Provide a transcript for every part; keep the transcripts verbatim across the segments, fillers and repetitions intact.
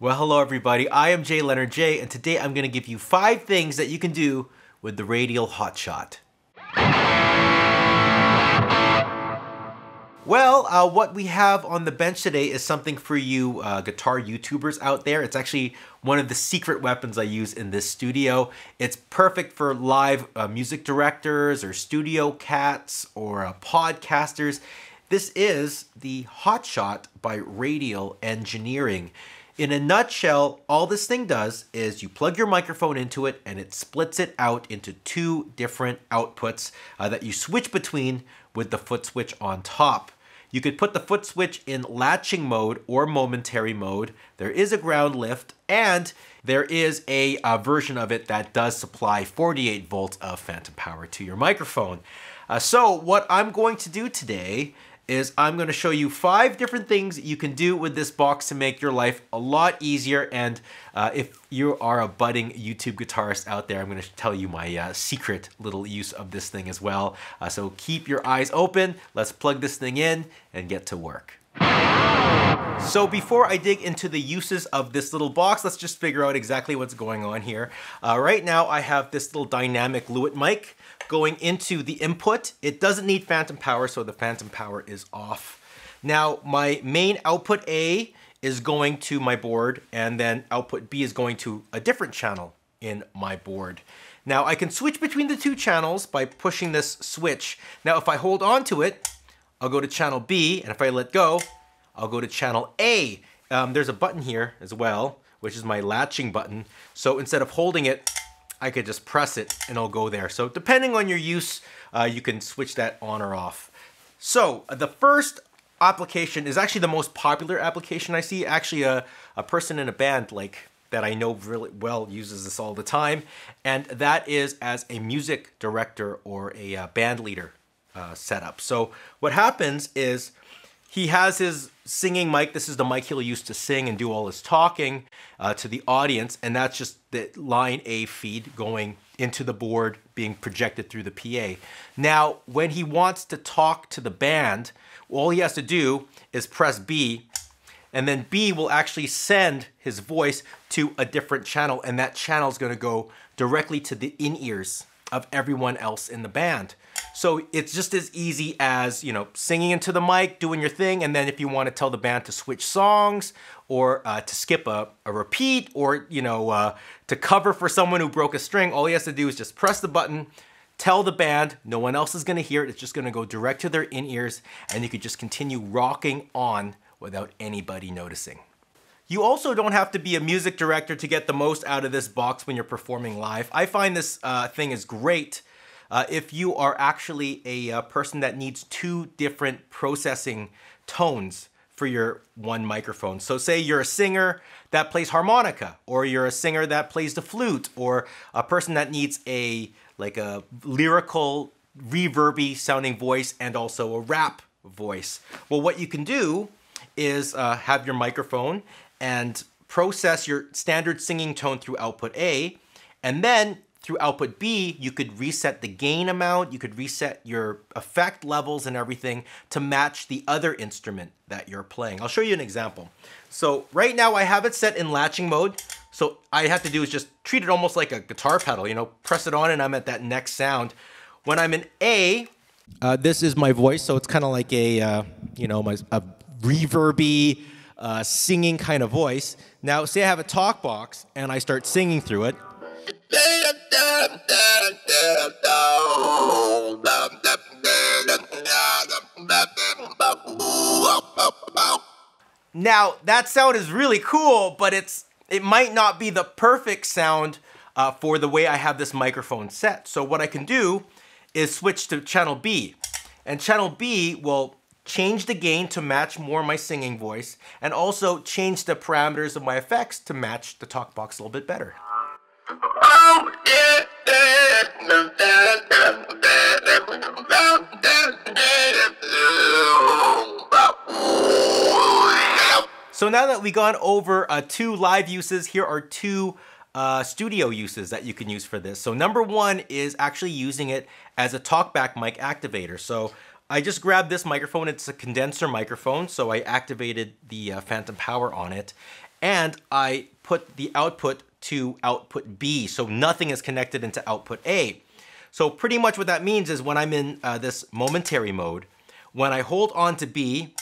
Well, hello everybody, I am J. Leonard J, and today I'm gonna give you five things that you can do with the Radial Hotshot. Well, uh, what we have on the bench today is something for you uh, guitar YouTubers out there. It's actually one of the secret weapons I use in this studio. It's perfect for live uh, music directors or studio cats or uh, podcasters. This is the Hotshot by Radial Engineering. In a nutshell, all this thing does is you plug your microphone into it and it splits it out into two different outputs uh, that you switch between with the foot switch on top. You could put the foot switch in latching mode or momentary mode. There is a ground lift, and there is a, a version of it that does supply forty-eight volts of phantom power to your microphone. Uh, so what I'm going to do today is I'm gonna show you five different things you can do with this box to make your life a lot easier. And uh, if you are a budding YouTube guitarist out there, I'm gonna tell you my uh, secret little use of this thing as well. Uh, so keep your eyes open, let's plug this thing in and get to work. So before I dig into the uses of this little box, let's just figure out exactly what's going on here. Uh, right now I have this little dynamic Lewitt mic going into the input. It doesn't need phantom power, so the phantom power is off. Now my main output A is going to my board, and then output B is going to a different channel in my board. Now I can switch between the two channels by pushing this switch. Now if I hold on to it, I'll go to channel B, and if I let go, I'll go to channel A. Um, there's a button here as well, which is my latching button. So instead of holding it, I could just press it and it'll go there. So depending on your use, uh, you can switch that on or off. So uh, the first application is actually the most popular application I see. Actually a, a person in a band like that I know really well uses this all the time. And that is as a music director or a uh, band leader uh, setup. So what happens is he has his singing mic. This is the mic he'll use to sing and do all his talking uh, to the audience. And that's just the line A feed going into the board, being projected through the P A. Now, when he wants to talk to the band, all he has to do is press B, and then B will actually send his voice to a different channel. And that channel is gonna go directly to the in-ears of everyone else in the band. So it's just as easy as, you know, singing into the mic, doing your thing, and then if you want to tell the band to switch songs or uh, to skip a, a repeat or, you know, uh, to cover for someone who broke a string, all he has to do is just press the button, tell the band, no one else is going to hear it, it's just going to go direct to their in-ears, and you could just continue rocking on without anybody noticing. You also don't have to be a music director to get the most out of this box when you're performing live. I find this uh, thing is great uh, if you are actually a uh, person that needs two different processing tones for your one microphone. So say you're a singer that plays harmonica, or you're a singer that plays the flute, or a person that needs a like a lyrical, reverby sounding voice and also a rap voice. Well, what you can do is uh, have your microphone and process your standard singing tone through output A, and then through output B, you could reset the gain amount, you could reset your effect levels and everything to match the other instrument that you're playing. I'll show you an example. So right now I have it set in latching mode, so all I have to do is just treat it almost like a guitar pedal, you know, press it on and I'm at that next sound. When I'm in A, uh, this is my voice, so it's kind of like a, uh, you know, my a reverby, Uh, singing kind of voice. Now, say I have a talk box and I start singing through it. Now, that sound is really cool, but it's it might not be the perfect sound uh, for the way I have this microphone set. So what I can do is switch to channel B, and channel B will change the gain to match more my singing voice, and also change the parameters of my effects to match the talk box a little bit better. So now that we've gone over uh, two live uses, here are two Uh, studio uses that you can use for this. So number one is actually using it as a talkback mic activator. So I just grabbed this microphone, it's a condenser microphone, so I activated the uh, phantom power on it. and I put the output to output B, so nothing is connected into output A. So pretty much what that means is when I'm in uh, this momentary mode, when I hold on to B,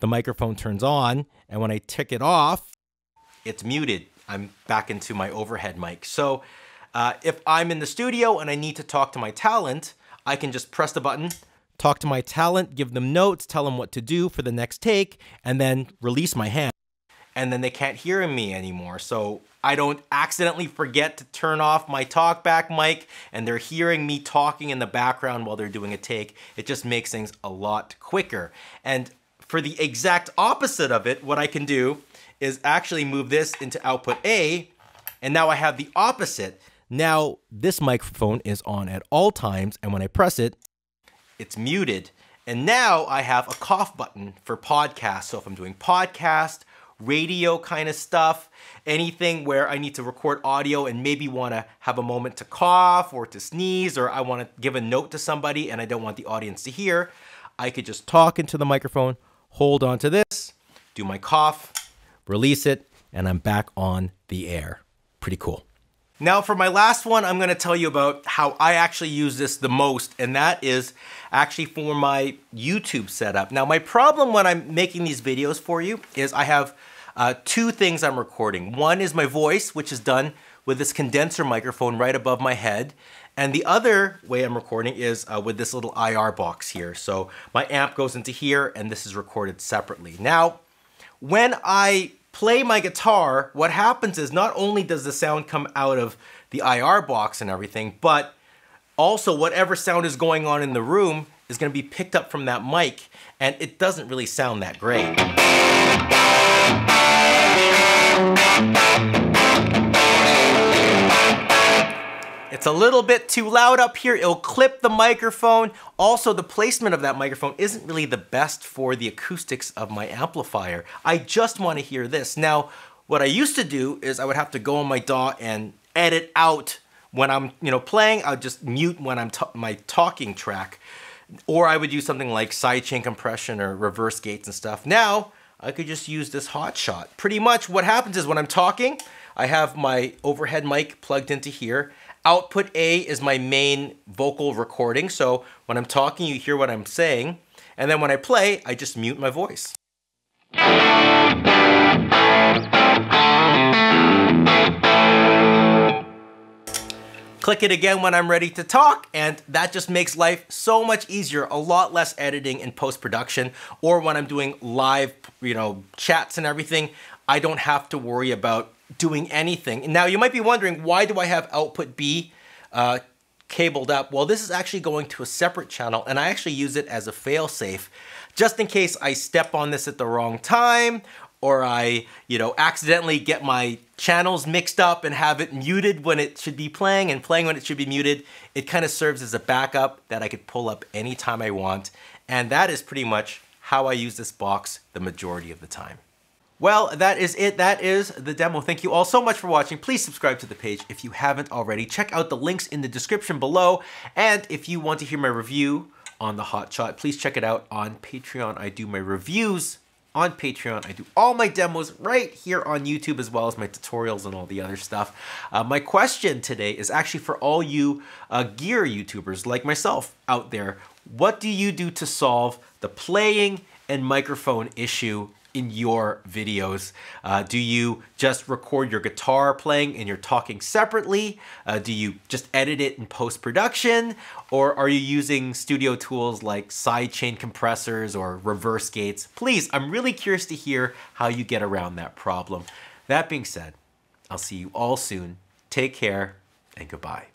the microphone turns on, and when I tick it off, it's muted. I'm back into my overhead mic. So uh, if I'm in the studio and I need to talk to my talent, I can just press the button, talk to my talent, give them notes, tell them what to do for the next take, and then release my hand. And then they can't hear me anymore. So I don't accidentally forget to turn off my talkback mic and they're hearing me talking in the background while they're doing a take. It just makes things a lot quicker. And for the exact opposite of it, what I can do is actually move this into output A, and now I have the opposite. Now this microphone is on at all times, and when I press it, it's muted. And now I have a cough button for podcasts. So if I'm doing podcast, radio kind of stuff, anything where I need to record audio and maybe want to have a moment to cough or to sneeze, or I want to give a note to somebody and I don't want the audience to hear, I could just talk into the microphone, hold on to this, do my cough, release it, and I'm back on the air. Pretty cool. Now for my last one, I'm going to tell you about how I actually use this the most, and that is actually for my YouTube setup. Now my problem when I'm making these videos for you is I have Uh, two things I'm recording. One is my voice, which is done with this condenser microphone right above my head. And the other way I'm recording is uh, with this little I R box here. So my amp goes into here and this is recorded separately. Now, when I play my guitar, what happens is not only does the sound come out of the I R box and everything, but also whatever sound is going on in the room is gonna be picked up from that mic, and it doesn't really sound that great. It's a little bit too loud up here. It'll clip the microphone. Also, the placement of that microphone isn't really the best for the acoustics of my amplifier. I just want to hear this. Now, what I used to do is I would have to go on my D A W and edit out when I'm, you know, playing. I'll just mute when I'm my talking track, or I would use something like sidechain compression or reverse gates and stuff. Now, I could just use this Hotshot. Pretty much what happens is when I'm talking, I have my overhead mic plugged into here. Output A is my main vocal recording. So when I'm talking, you hear what I'm saying. And then when I play, I just mute my voice. Click it again when I'm ready to talk, and that just makes life so much easier, a lot less editing and post-production, or when I'm doing live, you know, chats and everything, I don't have to worry about doing anything. Now you might be wondering, why do I have output B uh, cabled up? Well, this is actually going to a separate channel, and I actually use it as a fail-safe, just in case I step on this at the wrong time, or I, you know, accidentally get my channels mixed up and have it muted when it should be playing and playing when it should be muted. It kind of serves as a backup that I could pull up anytime I want. And that is pretty much how I use this box the majority of the time. Well, that is it. That is the demo. Thank you all so much for watching. Please subscribe to the page if you haven't already. Check out the links in the description below. And if you want to hear my review on the Hotshot, please check it out on Patreon. I do my reviews on Patreon. I do all my demos right here on YouTube, as well as my tutorials and all the other stuff. Uh, my question today is actually for all you uh, gear YouTubers like myself out there. What do you do to solve the playing and microphone issue in your videos? Uh, do you just record your guitar playing and you're talking separately? Uh, do you just edit it in post-production? Or are you using studio tools like sidechain compressors or reverse gates? Please, I'm really curious to hear how you get around that problem. That being said, I'll see you all soon. Take care and goodbye.